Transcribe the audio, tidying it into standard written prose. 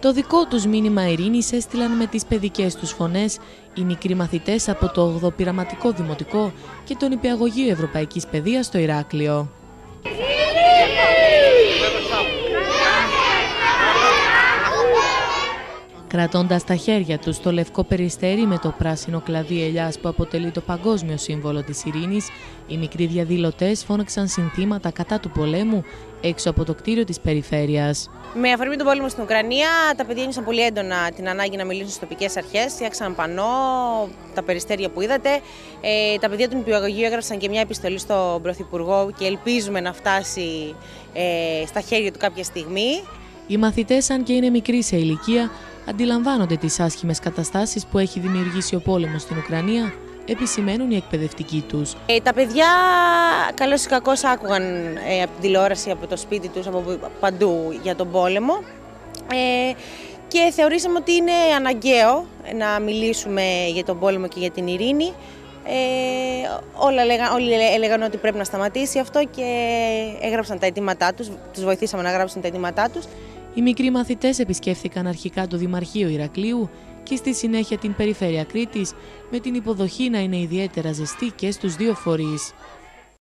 Το δικό τους μήνυμα ειρήνης έστειλαν με τις παιδικές τους φωνές οι μικροί μαθητές από το 8ο Πειραματικό Δημοτικό και τον Υπηαγωγείο Ευρωπαϊκής Παιδείας στο Ηράκλειο. Κρατώντας τα χέρια τους το λευκό περιστέρι με το πράσινο κλαδί ελιάς που αποτελεί το παγκόσμιο σύμβολο της ειρήνης, οι μικροί διαδηλωτές φώναξαν συνθήματα κατά του πολέμου έξω από το κτίριο της περιφέρειας. Με αφορμή τον πόλεμο στην Ουκρανία, τα παιδιά ένιωσαν πολύ έντονα την ανάγκη να μιλήσουν στις τοπικές αρχές. Φτιάξαν πανό, τα περιστέρια που είδατε. Τα παιδιά του Υπηαγωγείου έγραψαν και μια επιστολή στον Πρωθυπουργό και ελπίζουμε να φτάσει στα χέρια του κάποια στιγμή. Οι μαθητές, αν και είναι μικροί σε ηλικία, αντιλαμβάνονται τις άσχημες καταστάσεις που έχει δημιουργήσει ο πόλεμος στην Ουκρανία, επισημαίνουν οι εκπαιδευτικοί τους. Τα παιδιά καλώς ή κακώς άκουγαν από την τηλεόραση, από το σπίτι τους, από παντού για τον πόλεμο και θεωρήσαμε ότι είναι αναγκαίο να μιλήσουμε για τον πόλεμο και για την ειρήνη. Όλοι έλεγαν ότι πρέπει να σταματήσει αυτό και έγραψαν τα αιτήματά τους, τους βοηθήσαμε να γράψουν τα αιτήματά τους. Οι μικροί μαθητές επισκέφθηκαν αρχικά το Δημαρχείο Ηρακλείου και στη συνέχεια την Περιφέρεια Κρήτης, με την υποδοχή να είναι ιδιαίτερα ζεστή και στους δύο φορείς.